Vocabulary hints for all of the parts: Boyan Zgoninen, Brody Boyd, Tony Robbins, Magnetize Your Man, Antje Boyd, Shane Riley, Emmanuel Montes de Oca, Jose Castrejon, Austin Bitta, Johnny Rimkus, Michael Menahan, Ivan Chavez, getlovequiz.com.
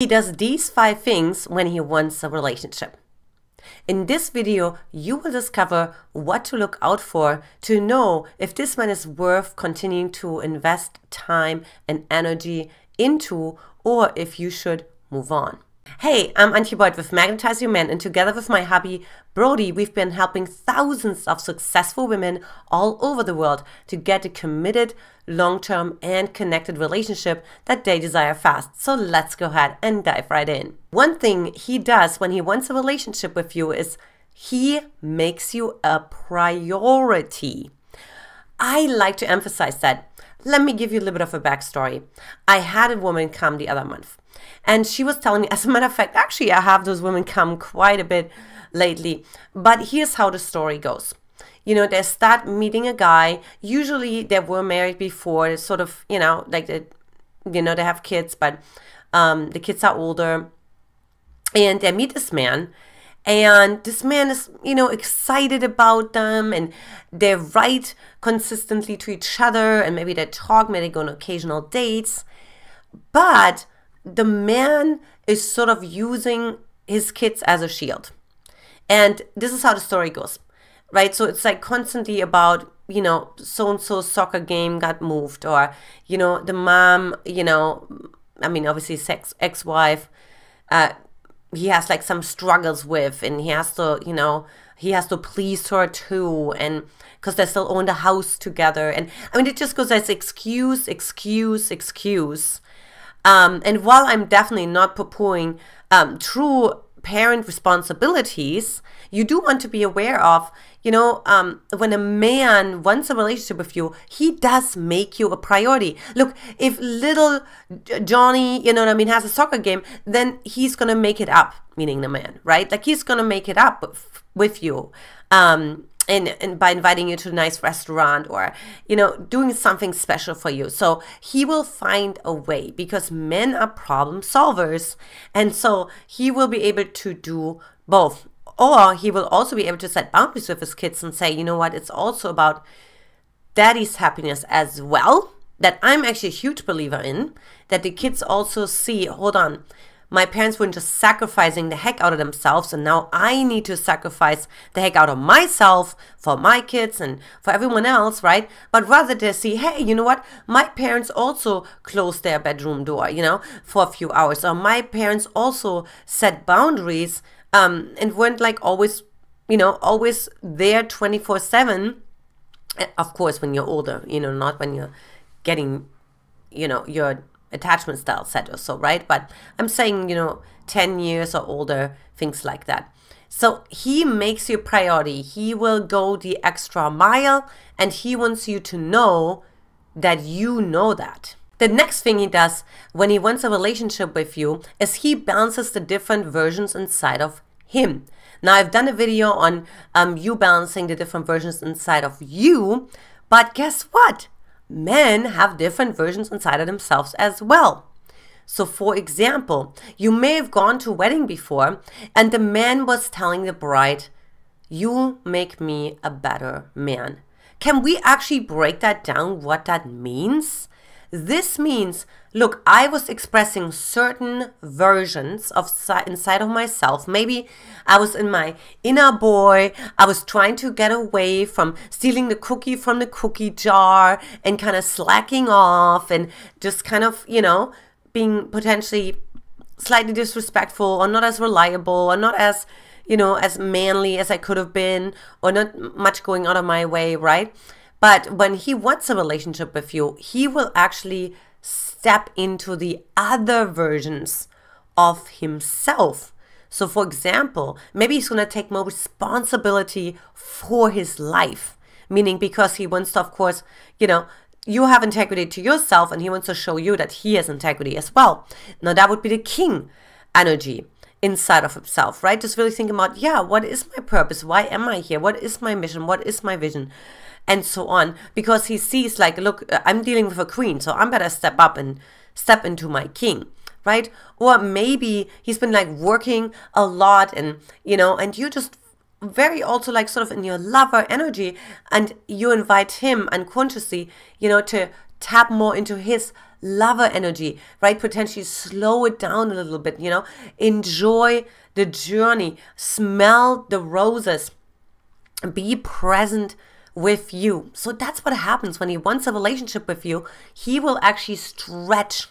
He does these 5 things when he wants a relationship. In this video, you will discover what to look out for to know if this man is worth continuing to invest time and energy into, or if you should move on. Hey, I'm Antje Boyd with Magnetize Your Man, and together with my hubby Brody, we've been helping thousands of successful women all over the world to get a committed, long-term and connected relationship that they desire fast. So let's go ahead and dive right in. One thing he does when he wants a relationship with you is he makes you a priority. I like to emphasize that. Let me give you a little bit of a backstory. I had a woman come the other month, and she was telling me, as a matter of fact, actually I have those women come quite a bit lately, but here's how the story goes. You know, they start meeting a guy, usually they were married before, sort of, you know, like, they have kids, but the kids are older, and they meet this man, and this man is, you know, excited about them, and they write consistently to each other, and maybe they talk, maybe they go on occasional dates, but the man is sort of using his kids as a shield. And this is how the story goes, right? So it's like constantly about, you know, so-and-so's soccer game got moved, or, you know, the mom, you know, I mean, obviously his ex-wife, he has like some struggles with, and he has to, you know, he has to please her too, and because they still own the house together. And I mean, it just goes as excuse. And while I'm definitely not poo-pooing true parent responsibilities, you do want to be aware of, you know, when a man wants a relationship with you, he does make you a priority. Look, if little Johnny, you know what I mean, has a soccer game, then he's going to make it up, meaning the man, right? Like, he's going to make it up with you. And by inviting you to a nice restaurant, or, you know, doing something special for you. So he will find a way, because men are problem solvers. And so he will be able to do both. Or he will also be able to set boundaries with his kids and say, you know what, it's also about daddy's happiness as well, that I'm actually a huge believer in, that the kids also see, hold on, my parents weren't just sacrificing the heck out of themselves, and now I need to sacrifice the heck out of myself for my kids and for everyone else, right? But rather they see, hey, you know what? My parents also closed their bedroom door, you know, for a few hours. Or my parents also set boundaries and weren't like always, you know, always there 24/7. Of course, when you're older, you know, not when you're getting, you know, your attachment style set or so, right? But I'm saying, you know, 10 years or older, things like that. So he makes you a priority. He will go the extra mile, and he wants you to know that you know that. The next thing he does when he wants a relationship with you is he balances the different versions inside of him. Now, I've done a video on you balancing the different versions inside of you, but guess what? Men have different versions inside of themselves as well. So for example, you may have gone to a wedding before, and the man was telling the bride, you make me a better man. Can we actually break that down, what that means? This means, look, I was expressing certain versions of inside of myself. Maybe I was in my inner boy. I was trying to get away from stealing the cookie from the cookie jar and kind of slacking off and just kind of, you know, being potentially slightly disrespectful or not as reliable or not as, you know, as manly as I could have been, or not much going out of my way, right? But when he wants a relationship with you, he will actually step into the other versions of himself. So for example, maybe he's going to take more responsibility for his life, meaning because he wants to, of course, you know, you have integrity to yourself, and he wants to show you that he has integrity as well. Now, that would be the king energy inside of himself, right? Just really thinking about, yeah, what is my purpose? Why am I here? What is my mission? What is my vision? And so on, because he sees like, look, I'm dealing with a queen, so I'm better step up and step into my king, right? Or maybe he's been like working a lot, and, you know, and you just very also like sort of in your lover energy, and you invite him unconsciously, you know, to tap more into his lover energy, right? Potentially slow it down a little bit, you know, enjoy the journey, smell the roses, be present with you. So that's what happens when he wants a relationship with you. He will actually stretch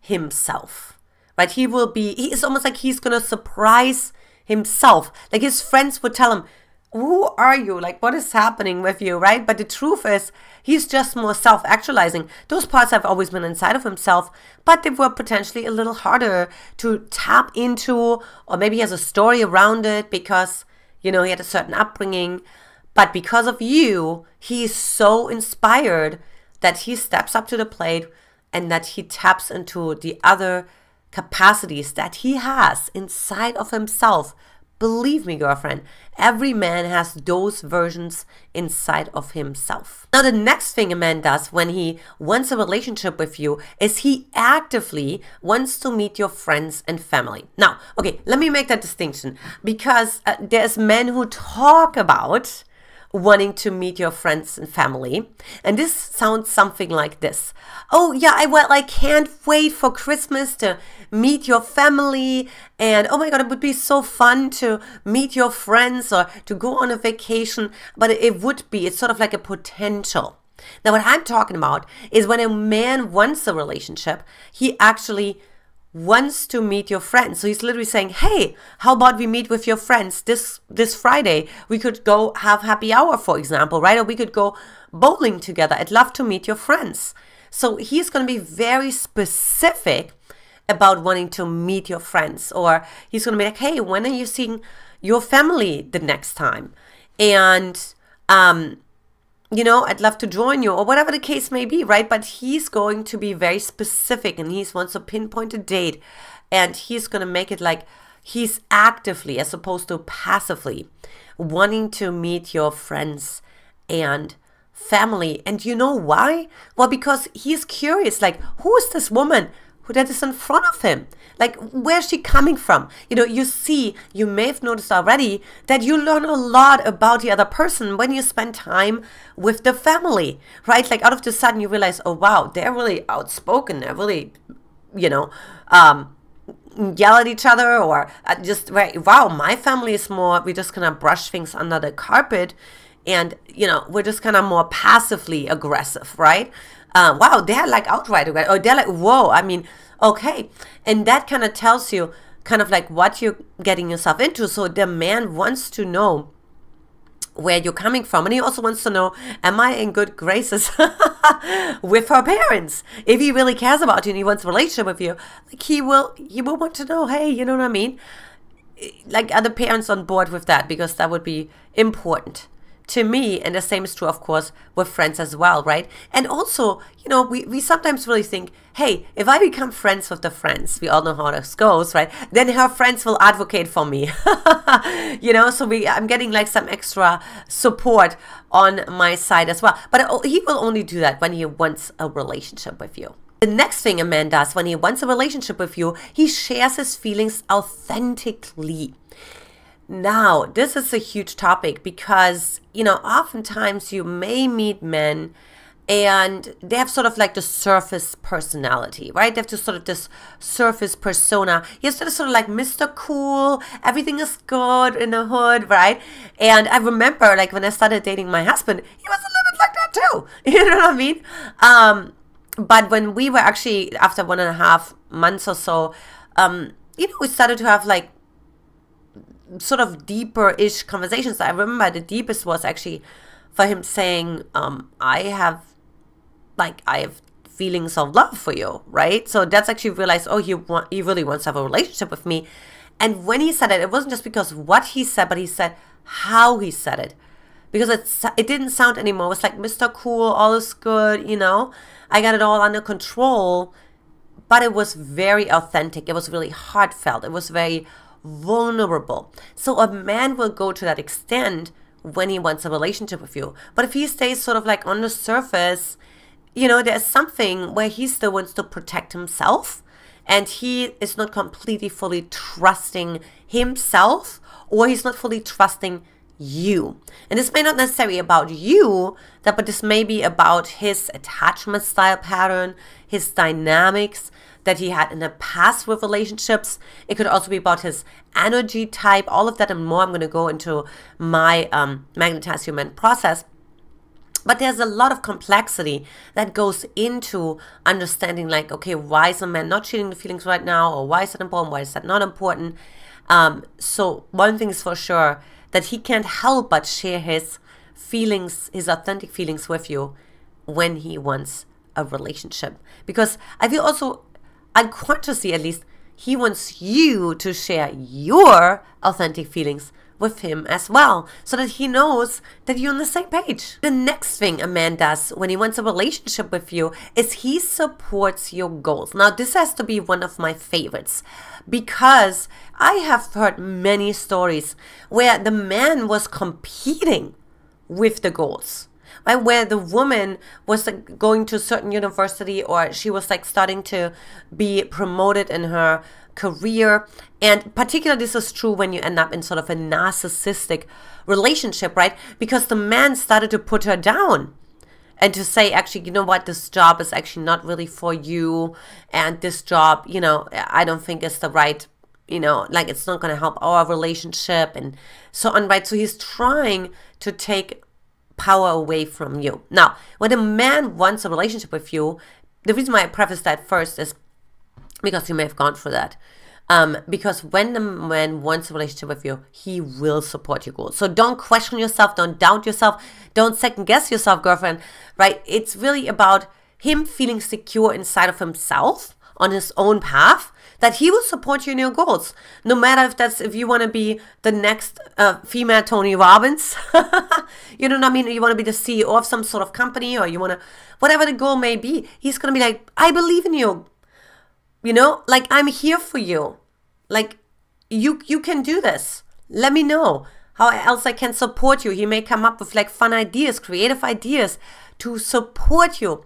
himself, right? He will be, it's almost like he's going to surprise himself. Like his friends would tell him, who are you? Like, what is happening with you, right? But the truth is, he's just more self-actualizing. Those parts have always been inside of himself, but they were potentially a little harder to tap into, or maybe he has a story around it because, you know, he had a certain upbringing. But because of you, he is so inspired that he steps up to the plate and that he taps into the other capacities that he has inside of himself. Believe me, girlfriend, every man has those versions inside of himself. Now, the next thing a man does when he wants a relationship with you is he actively wants to meet your friends and family. Now, okay, let me make that distinction because there's men who talk about wanting to meet your friends and family. And this sounds something like this. Oh yeah, I can't wait for Christmas to meet your family. And oh my God, it would be so fun to meet your friends or to go on a vacation. But it's sort of like a potential. Now what I'm talking about is when a man wants a relationship, he actually wants to meet your friends. So he's literally saying, hey, how about we meet with your friends this Friday? We could go have happy hour, for example, right? Or we could go bowling together. I'd love to meet your friends. So he's going to be very specific about wanting to meet your friends. Or he's going to be like, hey, when are you seeing your family the next time? And, you know, I'd love to join you, or whatever the case may be, right? But he's going to be very specific and he wants to pinpoint a date, and he's going to make it like he's actively, as opposed to passively, wanting to meet your friends and family. And you know why? Well, because he's curious, like, who is this woman that is in front of him? Like, where's she coming from? You know, you may have noticed already that you learn a lot about the other person when you spend time with the family, right? Like, out of the sudden you realize, oh wow, they're really outspoken, they're really, you know, yell at each other, or just, right, wow, my family is more, we're just gonna brush things under the carpet, and, you know, we're just kind of more passively aggressive, right? Wow, they're like outright, or they're like, whoa, I mean, okay. And that kind of tells you kind of like what you're getting yourself into. So the man wants to know where you're coming from. And he also wants to know, am I in good graces with her parents? If he really cares about you and he wants a relationship with you, like he will want to know, hey, you know what I mean? Like, are the parents on board with that? Because that would be important to me, and the same is true, of course, with friends as well, right? And also, you know, we sometimes really think, hey, if I become friends with the friends, we all know how this goes, right? Then her friends will advocate for me, you know, so I'm getting like some extra support on my side as well. But he will only do that when he wants a relationship with you. The next thing a man does when he wants a relationship with you, he shares his feelings authentically. Now, this is a huge topic because, you know, oftentimes you may meet men and they have sort of like the surface personality, right? They have just sort of this surface persona. He's sort of like Mr. Cool, everything is good in the hood, right? And I remember, like, when I started dating my husband, he was a little bit like that too. You know what I mean? But when we were actually, after 1.5 months or so, you know, we started to have like sort of deeper-ish conversations. I remember the deepest was actually for him saying, I have feelings of love for you, right? So that's actually realized, oh, he really wants to have a relationship with me. And when he said it, it wasn't just because what he said, but he said how he said it. Because it didn't sound anymore. It was like, Mr. Cool, all is good, you know, I got it all under control. But it was very authentic. It was really heartfelt. It was very vulnerable. So a man will go to that extent when he wants a relationship with you. But if he stays sort of like on the surface, you know, there's something where he still wants to protect himself and he is not completely fully trusting himself, or he's not fully trusting you. And this may not necessarily about you, but this may be about his attachment style pattern, his dynamics that he had in the past with relationships. It could also be about his energy type, all of that and more. I'm going to go into my Magnetize Your Man process. But there's a lot of complexity that goes into understanding, like, okay, why is a man not feeling the feelings right now? Or why is that important? Why is that not important? So one thing is for sure, that he can't help but share his feelings, his authentic feelings with you when he wants a relationship. Because I feel also, unconsciously at least, he wants you to share your authentic feelings with him as well, so that he knows that you're on the same page. The next thing a man does when he wants a relationship with you is he supports your goals. Now, this has to be one of my favorites, because I have heard many stories where the man was competing with the goals, right? Where the woman was like, going to a certain university, or she was like starting to be promoted in her career. And particularly this is true when you end up in sort of a narcissistic relationship, right? Because the man started to put her down and to say, actually, you know what, this job is actually not really for you. And this job, you know, I don't think it's the right, you know, like it's not going to help our relationship and so on, right? So he's trying to take power away from you. Now, when a man wants a relationship with you, the reason why I preface that first is because you may have gone through that. Because when the man wants a relationship with you, he will support your goals. So don't question yourself, don't doubt yourself, don't second guess yourself, girlfriend, right? It's really about him feeling secure inside of himself on his own path, that he will support you in your goals. No matter if that's, if you want to be the next female Tony Robbins, you know what I mean? You want to be the CEO of some sort of company, or you want to, whatever the goal may be, he's going to be like, I believe in you. You know, like, I'm here for you. Like, you can do this. Let me know how else I can support you. He may come up with like fun ideas, creative ideas to support you,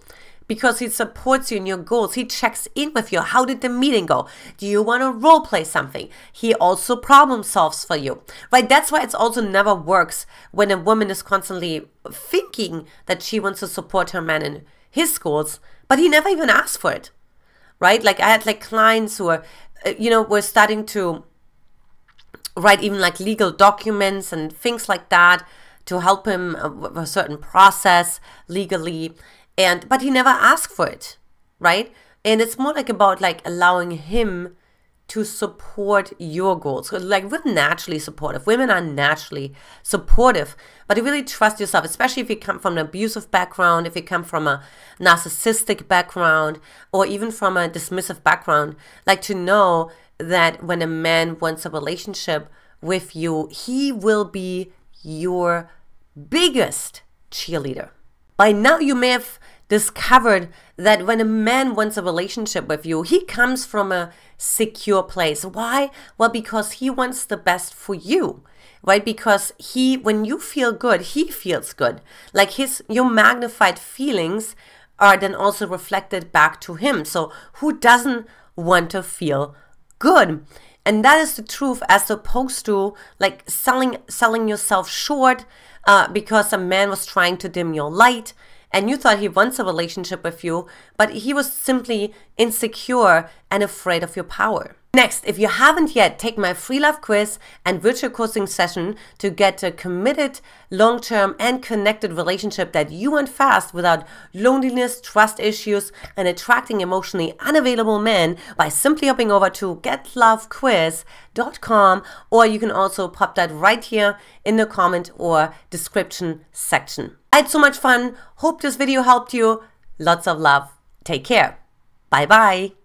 because he supports you in your goals. He checks in with you. How did the meeting go? Do you want to role play something? He also problem solves for you, right? That's why it's also never works when a woman is constantly thinking that she wants to support her man in his goals, but he never even asks for it. Right? Like, I had like clients who are, you know, were starting to write even like legal documents and things like that to help him with a certain process legally. And, but he never asked for it. Right? And it's more like about like allowing him to support your goals. So like, we're naturally supportive. Women are naturally supportive, but you really trust yourself, especially if you come from an abusive background, if you come from a narcissistic background, or even from a dismissive background, like to know that when a man wants a relationship with you, he will be your biggest cheerleader. By now you may have discovered that when a man wants a relationship with you, he comes from a secure place. Why? Well, because he wants the best for you, right? Because he, when you feel good, he feels good. Like his, your magnified feelings are then also reflected back to him. So who doesn't want to feel good? And that is the truth, as opposed to like selling yourself short because a man was trying to dim your light. And you thought he wants a relationship with you, but he was simply insecure and afraid of your power. Next, if you haven't yet, take my free love quiz and virtual coaching session to get a committed, long-term and connected relationship that you want fast, without loneliness, trust issues, and attracting emotionally unavailable men, by simply hopping over to getlovequiz.com, or you can also pop that right here in the comment or description section. I had so much fun. Hope this video helped you. Lots of love. Take care. Bye-bye.